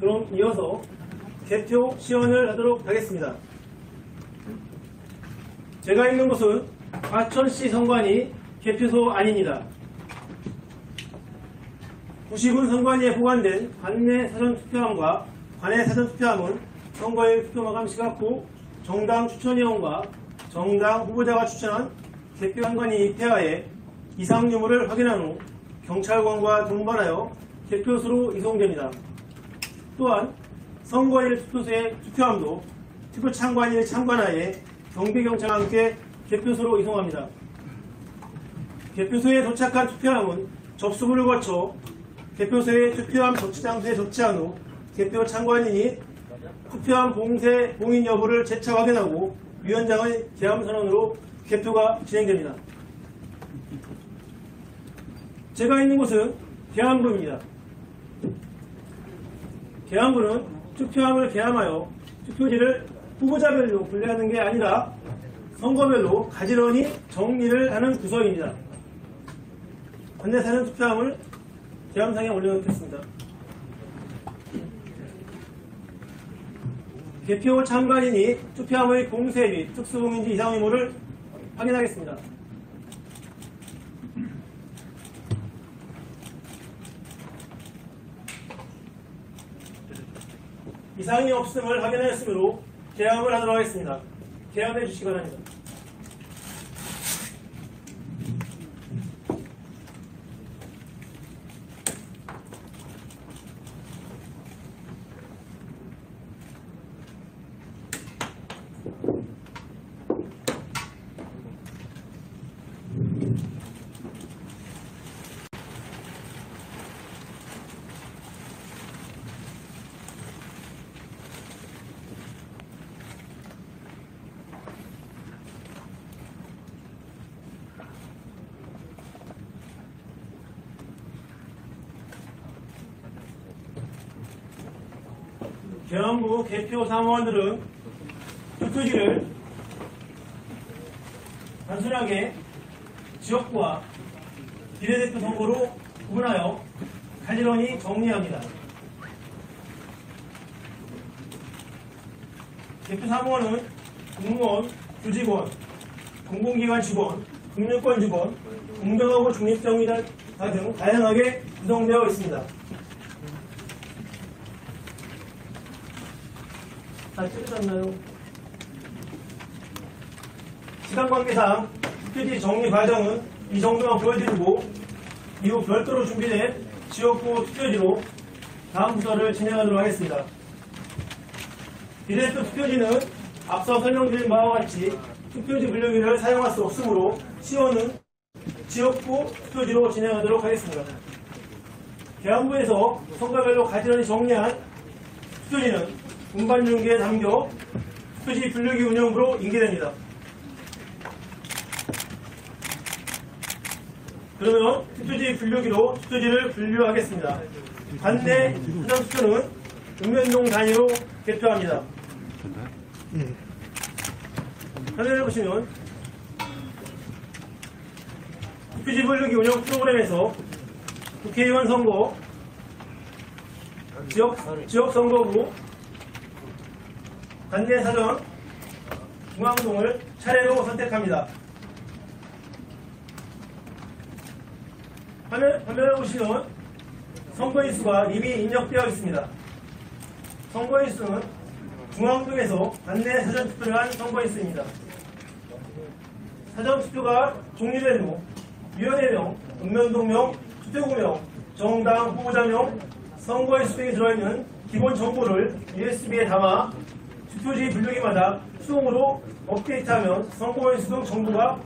그럼 이어서 개표 시연을 하도록 하겠습니다. 제가 있는 곳은 과천시 선관위 개표소 안입니다. 구시군 선관위에 보관된 관내 사전투표함과 관내 사전투표함은 선거일 투표 마감 시각 후 정당 추천위원과 정당 후보자가 추천한 개표 선관위 입회하에 이상 유무를 확인한 후 경찰관과 동반하여 개표소로 이송됩니다. 또한 선거일 투표소의 투표함도 투표창관일 창관하에 경비경찰과 함께 개표소로 이송합니다. 개표소에 도착한 투표함은 접수부를 거쳐 개표소의 투표함 적치장소에 적치한 후 개표 창관인이 투표함 봉쇄 봉인 여부를 재차 확인하고 위원장의 계엄선언으로 개표가 진행됩니다. 제가 있는 곳은 계엄부입니다. 계엄부는 투표함을 계엄하여 투표지를 후보자별로 분리하는 게 아니라 선거별로 가지런히 정리를 하는 구성입니다. 관내 사전 투표함을 계엄상에 올려놓겠습니다. 개표 참관인이 투표함의 봉쇄 및 특수봉인지 이상 의무를 확인하겠습니다. 이상이 없음을 확인하였으므로 계엄을 하도록 하겠습니다. 계엄해 주시기 바랍니다. 계엄부 개표 사무원들은 투표지를 단순하게 지역구와 비례대표 선거로 구분하여 가지런히 정리합니다. 개표 사무원은 공무원, 교직원, 공공기관 직원, 금융권 직원, 공정하고 중립성이다 등 다양하게 구성되어 있습니다. 잘 찍으셨나요? 시간 관계상 투표지 정리 과정은 이 정도만 보여드리고 이후 별도로 준비된 지역구 투표지로 다음 부서를 진행하도록 하겠습니다. 비례대표 투표지는 앞서 설명드린 바와 같이 투표지 분류기를 사용할 수 없으므로 시연은 지역구 투표지로 진행하도록 하겠습니다. 계엄부에서 선거별로 가지런히 정리한 투표지는 운반용기에 담겨 투표지 분류기 운영부로 인계됩니다. 그러면 투표지 분류기로 투표지를 분류하겠습니다. 관내 사전투표는 읍면동 단위로 개표합니다. 화면을 보시면 투표지 분류기 운영 프로그램에서 국회의원 선거, 지역선거구, 관내 사전, 중앙동을 차례로 선택합니다. 화면을 보시면 선거인수가 이미 입력되어 있습니다. 선거인수는 중앙동에서 관내 사전투표를 한 선거인수입니다. 사전투표가 종류별로 위원회명, 읍면동명, 투표구명, 정당 후보자명, 선거인수 등이 들어있는 기본 정보를 USB에 담아 투표지 분류기마다 수동으로 업데이트하면 선거인수 등 정보가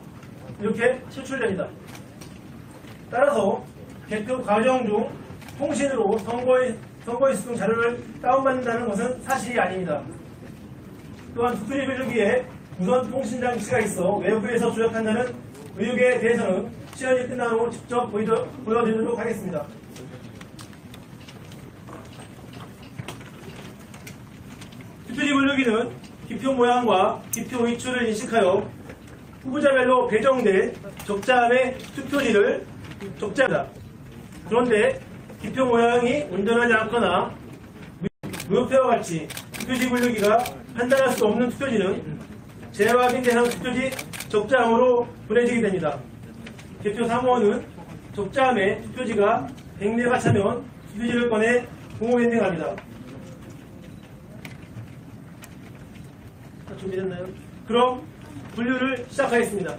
이렇게 추출됩니다. 따라서 개표 과정 중 통신으로 선거인수 등 자료를 다운받는다는 것은 사실이 아닙니다. 또한 투표지 분류기에 무선 통신 장치가 있어 외부에서 조작한다는 의혹에 대해서는 시연이 끝난 후 직접 보여드리도록 하겠습니다. 투표지 분류기는 기표 모양과 기표 위치를 인식하여 후보자별로 배정된 적자함의 투표지를 적자합니다. 그런데 기표 모양이 온전하지 않거나 무역태와 같이 투표지 분류기가 판단할 수 없는 투표지는 재확인 대상 투표지 적자함으로 분해지게 됩니다. 개표 사무원은 적자함에 투표지가 100매가 차면 투표지를 꺼내 공호 인증합니다. 준비됐나요? 그럼 분류를 시작하겠습니다.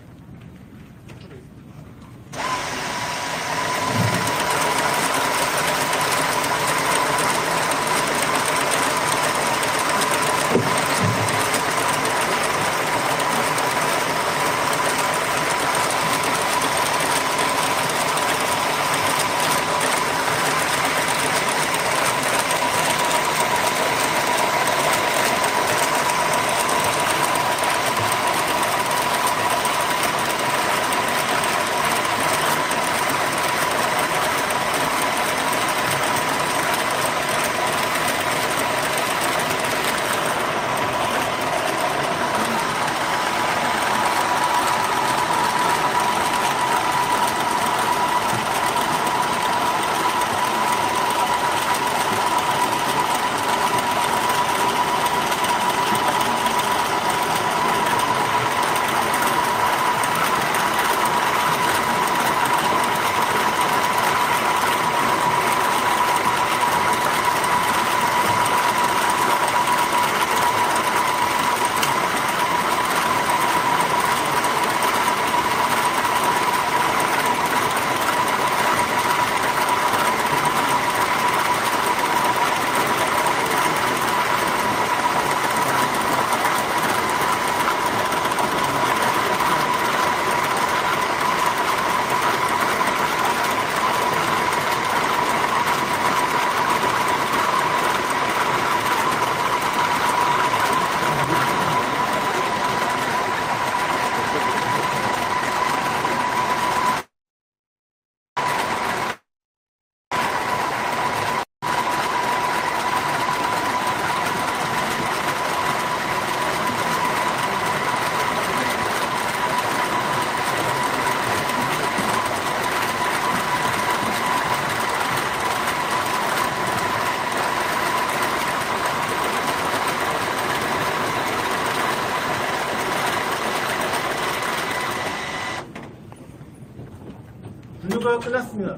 분류가 끝났습니다.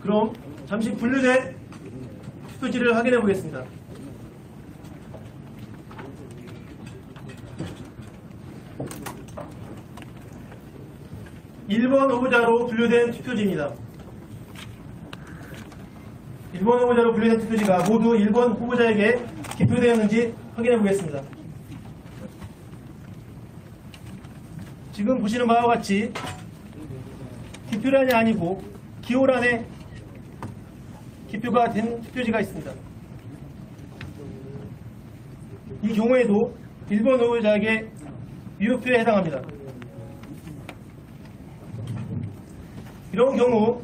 그럼 잠시 분류된 투표지를 확인해 보겠습니다. 일본 후보자로 분류된 투표지가 모두 1번 후보자에게 개표되었는지 확인해 보겠습니다. 지금 보시는 바와 같이 기표란이 아니고 기호란에 기표가 된 투표지가 있습니다. 이 경우에도 1번 후보자에게 유효표에 해당합니다. 이런 경우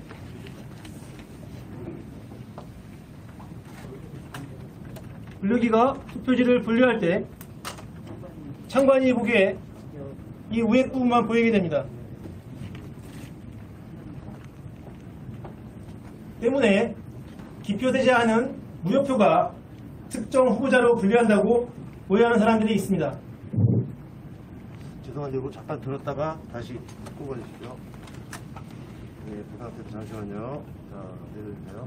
분류기가 투표지를 분류할 때 참관이 보기에 이 우회 부분만 보이게 됩니다. 때문에 기표되지 않은 무효표가 특정 후보자로 분류한다고 오해하는 사람들이 있습니다. 죄송한데 이거 잠깐 들었다가 다시 꼽아주시죠. 네, 부탁드립니다. 잠시만요. 자, 내려주세요.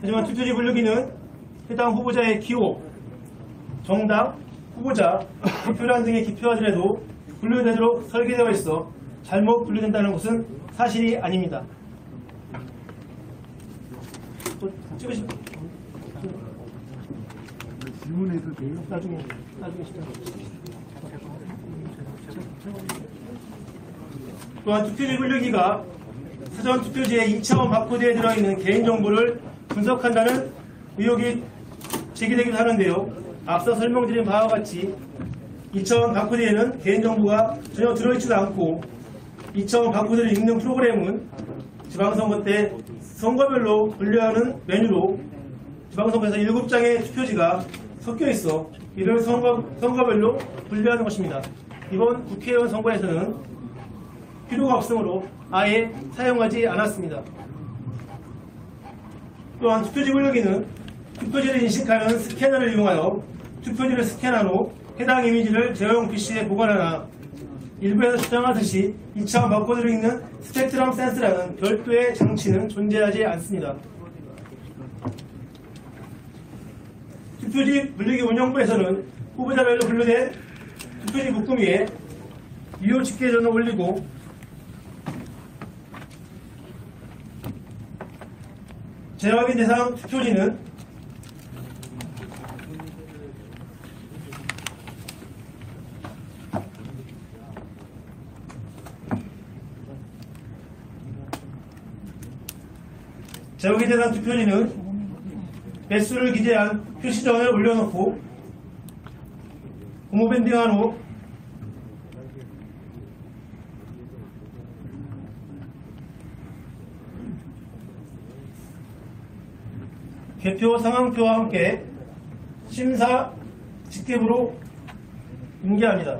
하지만 투표지 분류기는 해당 후보자의 기호, 정당, 후보자, 기표란 등의 기표화질에도 분류되도록 설계되어 있어 잘못 분류된다는 것은 사실이 아닙니다. 찍으시면 질문해도 돼요? 나중에 시간. 또한 투표지 분류기가 사전 투표지의 2차원 바코드에 들어있는 개인정보를 분석한다는 의혹이 제기되기도 하는데요. 앞서 설명드린 바와 같이 2차원 바코드에는 개인정보가 전혀 들어있지도 않고 2차원 바코드를 읽는 프로그램은 지방선거 때 선거별로 분류하는 메뉴로 지방선거에서 7장의 투표지가 섞여있어 이를 선거별로 분류하는 것입니다. 이번 국회의원 선거에서는 필요가 없으므로 아예 사용하지 않았습니다. 또한 투표지 분류기는 투표지를 인식하는 스캐너를 이용하여 투표지를 스캔한 후 해당 이미지를 제어용 PC에 보관하나 일부에서 주장하듯이 2차원 바코드를 읽는 스펙트럼 센스라는 별도의 장치는 존재하지 않습니다. 투표지 분류기 운영부에서는 후보자별로 분류된 투표지 묶음위에 유효 집계전을 올리고 재확인 대상 투표지는 재확인 대상 투표지는 배수를 기재한 표시전을 올려놓고 고무밴딩한 후 개표 상황표와 함께 심사 직계부로 인계합니다.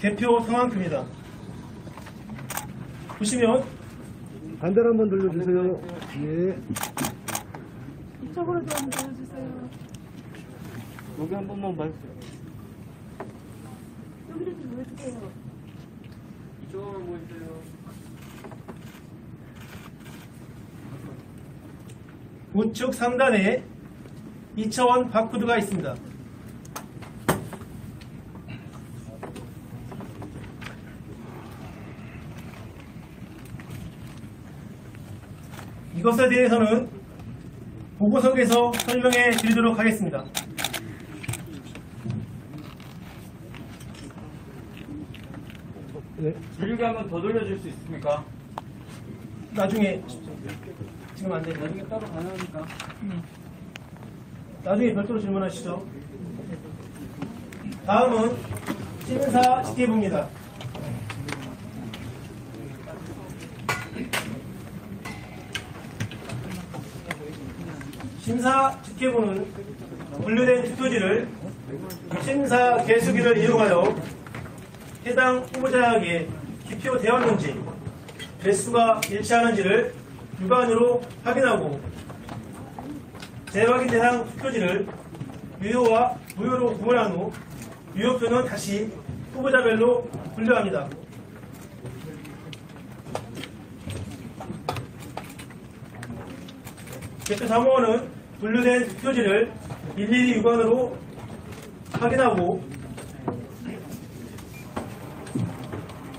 개표 상황표입니다. 보시면 반대로 한번 돌려주세요. 예. 이쪽으로도 한번 돌려주세요. 여기 한 번만 봐주세요. 여기를 좀 보여주세요. 이쪽으로 보여주세요. 우측 3단에 2차원 바코드가 있습니다. 이것에 대해서는 보고서에서 설명해 드리도록 하겠습니다. 분류기 한번 더 돌려줄 수 있습니까? 나중에 지금 안 돼. 나중에 따로 가능하니까. 나중에 별도로 질문하시죠. 다음은 심사 집계부입니다. 심사 집계부는 분류된 투표지를 심사 개수기를 이용하여 해당 후보자에게 기표되었는지 개수가 일치하는지를 육안으로 확인하고 재확인 대상 투표지를 유효와 무효로 구분한 후 유효표는 다시 후보자별로 분류합니다. 개표 사무원은 분류된 투표지를 일일이 육안으로 확인하고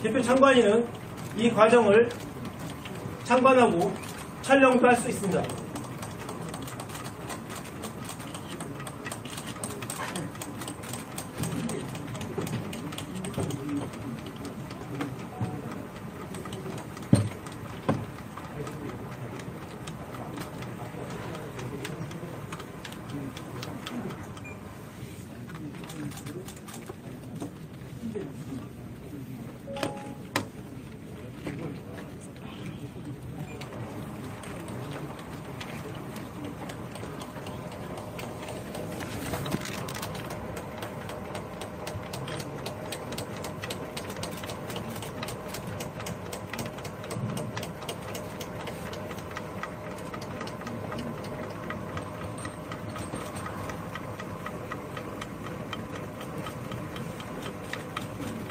개표 참관인은 이 과정을 참관하고 촬영도 할 수 있습니다.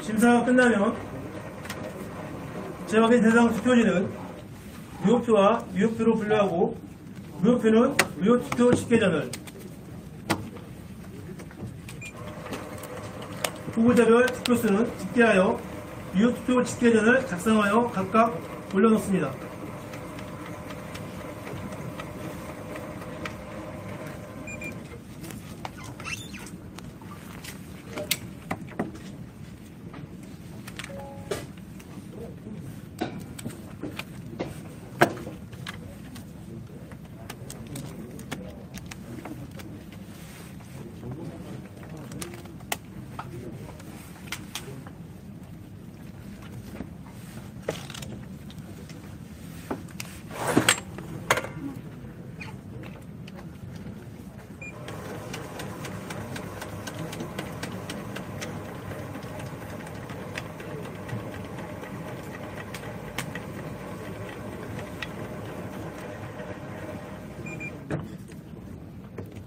심사가 끝나면 재확인 대상 투표지는 유효표와 유효표로 분류하고 무효표는 무효투표 집계전을 후보자별 투표수는 집계하여 유효투표 집계전을 작성하여 각각 올려놓습니다.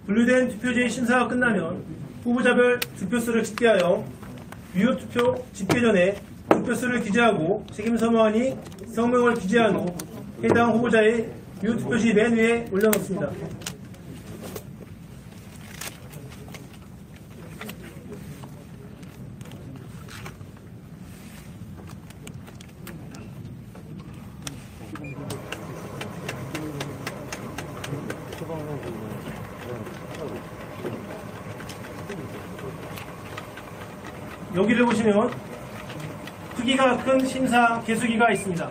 분류된 투표지의 심사가 끝나면 후보자별 득표수를 집계하여 유효 투표 집계 전에 득표수를 기재하고 책임 사무관이 성명을 기재한 후 해당 후보자의 유효 투표지 맨 위에 올려놓습니다. 여기를 보시면 크기가 큰 심사 개수기가 있습니다.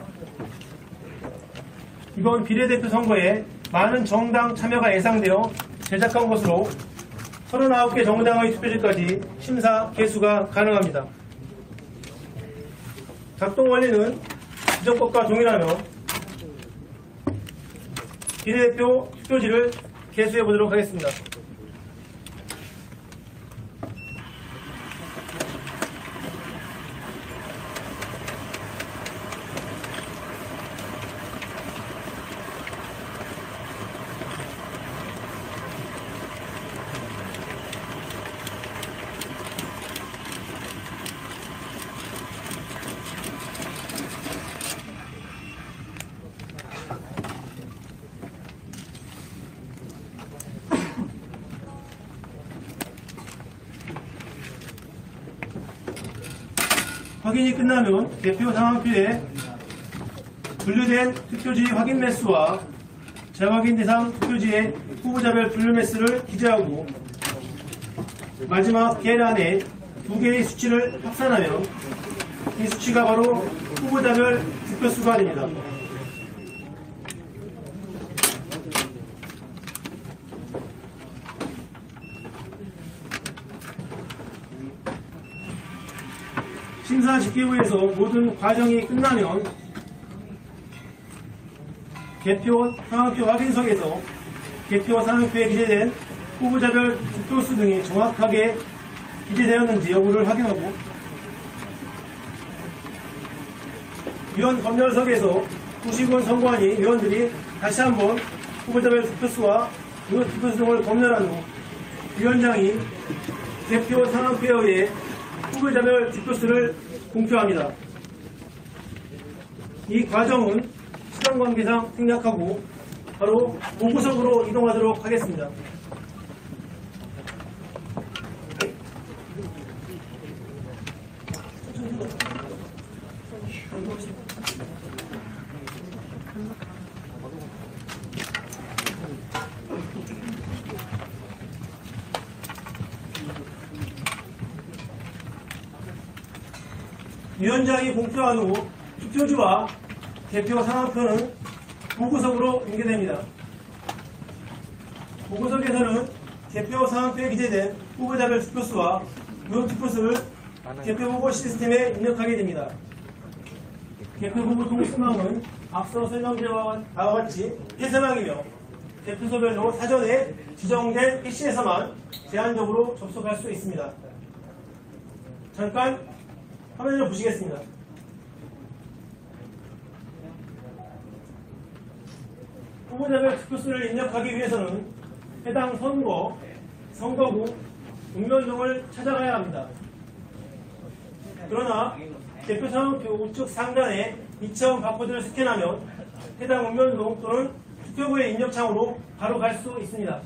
이번 비례대표 선거에 많은 정당 참여가 예상되어 제작한 것으로 39개 정당의 투표지까지 심사 개수가 가능합니다. 작동 원리는 지정법과 동일하며 비례대표 투표지를 개수해 보도록 하겠습니다. 확인이 끝나면 대표 상황표에 분류된 투표지 확인 매수와 재확인 대상 투표지의 후보자별 분류 매수를 기재하고 마지막 계란에 두 개의 수치를 합산하면 이 수치가 바로 후보자별 득표수가 됩니다. 심사 집계부에서 모든 과정이 끝나면 개표 상황표 확인석에서 개표 상황표에 기재된 후보자별 득표수 등이 정확하게 기재되었는지 여부를 확인하고 위원 검열석에서 90원 선관위 위원들이 다시 한번 후보자별 득표수와 유효 득표수 등을 검열한 후 위원장이 개표 상황표에 의해 후보자별 득표수를 공표합니다. 이 과정은 시간 관계상 생략하고 바로 본구석으로 이동하도록 하겠습니다. 위원장이 공표한 후 투표지와 대표 상황표는 보고석으로 연계됩니다. 보고석에서는 대표 상황표에 기재된 후보자별 투표수와 유효 투표수를 개표 보고 시스템에 입력하게 됩니다. 개표 보고 통수망은 앞서 설명드린바와 같이 폐쇄망이며 대표소별로 사전에 지정된 PC에서만 제한적으로 접속할 수 있습니다. 잠깐 화면을 보시겠습니다. 후보자별 득표수를 입력하기 위해서는 해당 선거, 선거구, 읍면 등을 찾아가야 합니다. 그러나 대표 상황표 우측 상단에 2차원 바코드를 스캔하면 해당 읍면동 또는 투표구의 입력창으로 바로 갈 수 있습니다.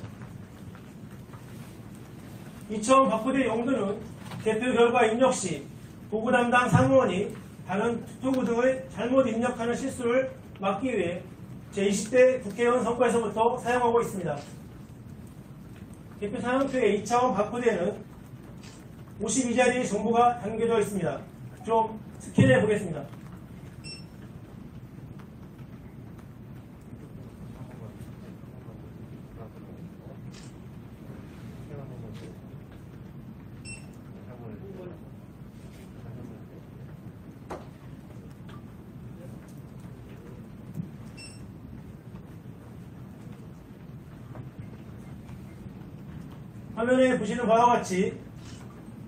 2차원 바코드의 용도는 대표 결과 입력 시 보고 담당 상무원이 다른 투표구 등을 잘못 입력하는 실수를 막기 위해 제20대 국회의원 선거에서부터 사용하고 있습니다. 개표 상황표의 2차원 바코드에는 52자리의 정보가 담겨져 있습니다. 좀 스캔해 보겠습니다. 화면에 보시는 바와 같이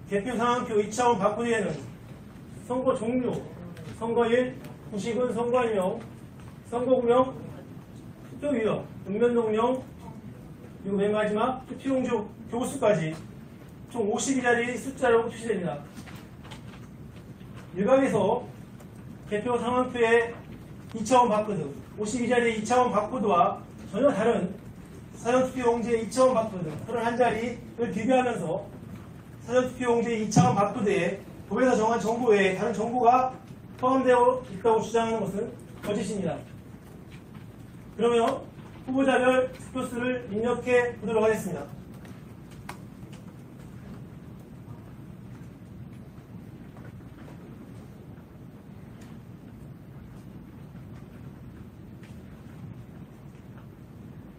개표 상황표 2차원 바코드에는 선거 종류, 선거일, 90은 선관위명, 선거구명, 투표유형, 읍면동명, 그리고 맨 마지막 필용조 교수까지 총 52자리 숫자라고 표시됩니다. 일강에서 개표 상황표의 2차원 바코드, 52자리의 2차원 바코드와 전혀 다른 사전투표용지의 2차원 바코드, 31자리를 비교하면서 사전투표용지의 2차원 바코드에 법에서 정한 정보 외에 다른 정보가 포함되어 있다고 주장하는 것은 거짓입니다. 그러면 후보자별 투표수를 입력해 보도록 하겠습니다.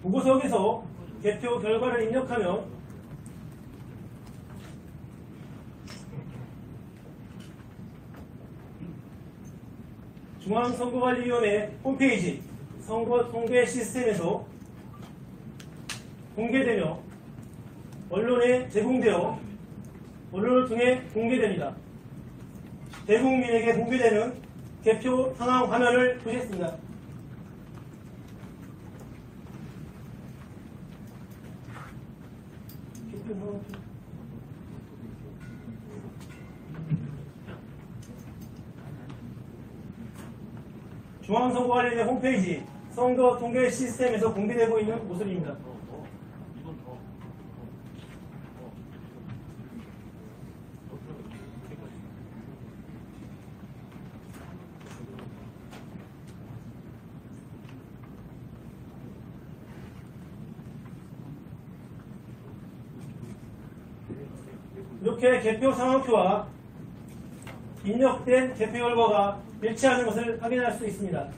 보고서에서 개표 결과를 입력하면 중앙선거관리위원회 홈페이지 선거 통계 시스템에서 공개되며 언론에 제공되어 언론을 통해 공개됩니다. 대국민에게 공개되는 개표 상황 화면을 보시겠습니다. 중앙선거관리위원회 홈페이지 선거 통계 시스템에서 공개되고 있는 모습입니다. 이렇게 개표 상황표와 입력된 개표 결과가 일치하는 것을 확인할 수 있습니다.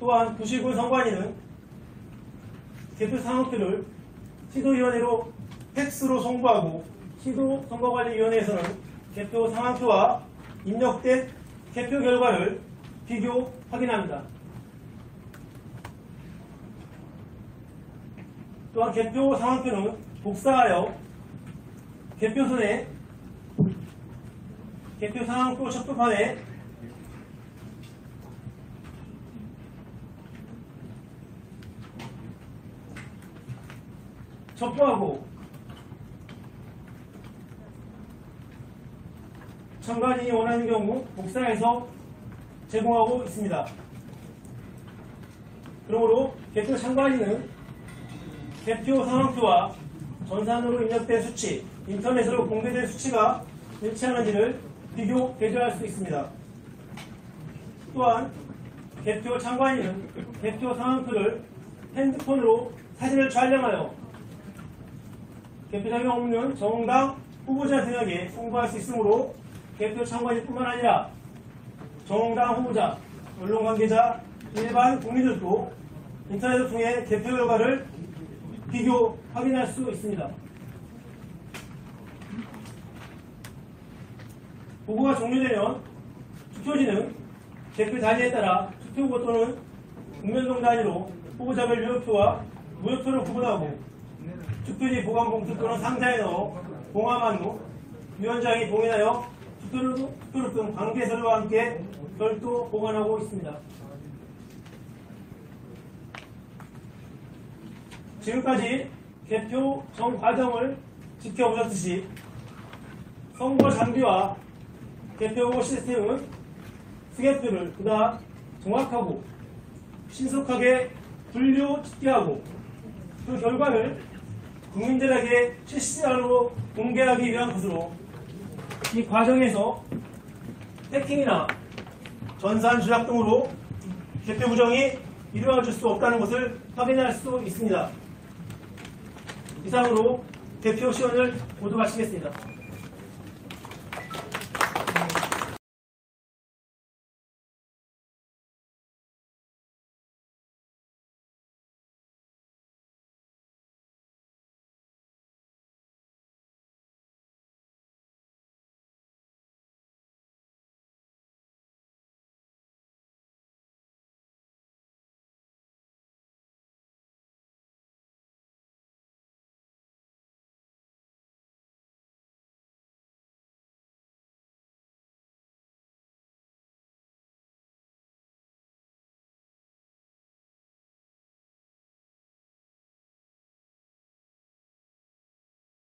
또한 구시군 선관위는 개표 상황표를 시도위원회로 팩스로 송부하고 시도선거관리위원회에서는 개표 상황표와 입력된 개표 결과를 비교 확인합니다. 또한 개표 상황표는 복사하여 개표선에 개표 상황표 첫 표판에 접수하고 참관인이 원하는 경우 복사해서 제공하고 있습니다. 그러므로 개표 참관인은 개표 상황표와 전산으로 입력된 수치, 인터넷으로 공개된 수치가 일치하는지를 비교, 대조할 수 있습니다. 또한 개표 참관인은 개표 상황표를 핸드폰으로 사진을 촬영하여 개표 자격 없는 정당 후보자 등에게 송부할 수 있으므로 개표 참관인뿐만 아니라 정당 후보자, 언론 관계자, 일반 국민들도 인터넷을 통해 개표 결과를 비교, 확인할 수 있습니다. 보고가 종료되면 투표지는 개표 단위에 따라 투표구 또는 국면동 단위로 후보자별 유효표와 무효표를 구분하고 투표지 보관봉투 또는 상자에 넣어 봉함한 후 위원장이 봉인하여 투표를 뜬 관계 서류와 함께 별도 보관하고 있습니다. 지금까지 개표 전 과정을 지켜보셨듯이 선거 장비와 개표 시스템은 승객들을 그다 정확하고 신속하게 분류 집계하고 그 결과를 국민들에게 실시간으로 공개하기 위한 것으로 이 과정에서 해킹이나 전산 조작 등으로 개표 부정이 이루어질 수 없다는 것을 확인할 수 있습니다. 이상으로 개표 시연을 모두 마치겠습니다.